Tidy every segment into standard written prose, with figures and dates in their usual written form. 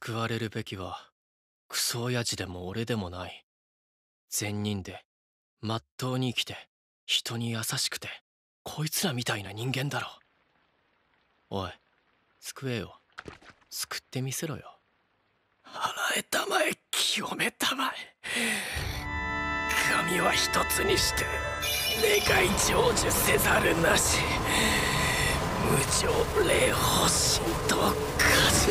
救われるべきはクソ親父でも俺でもない。善人でまっとうに生きて人に優しくてこいつらみたいな人間だろ。おい、救えよ。救ってみせろよ。払えたまえ、清めたまえ。神は一つにして願い成就せざるなし。無常霊法神と化す。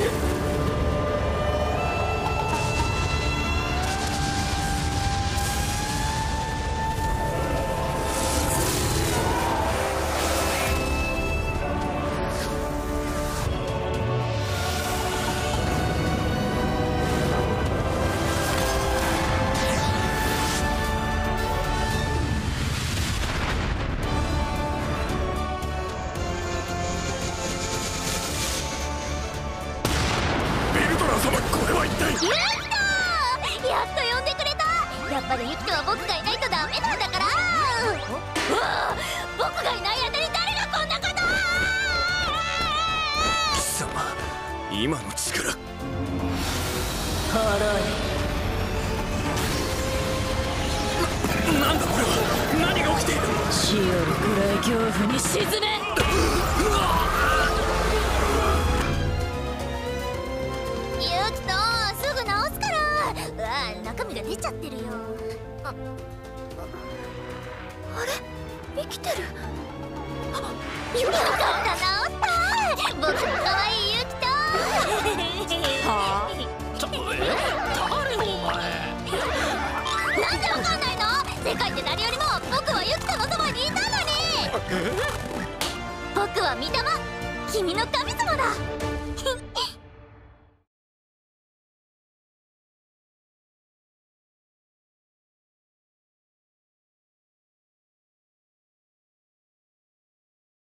僕は御霊、君の神様だ。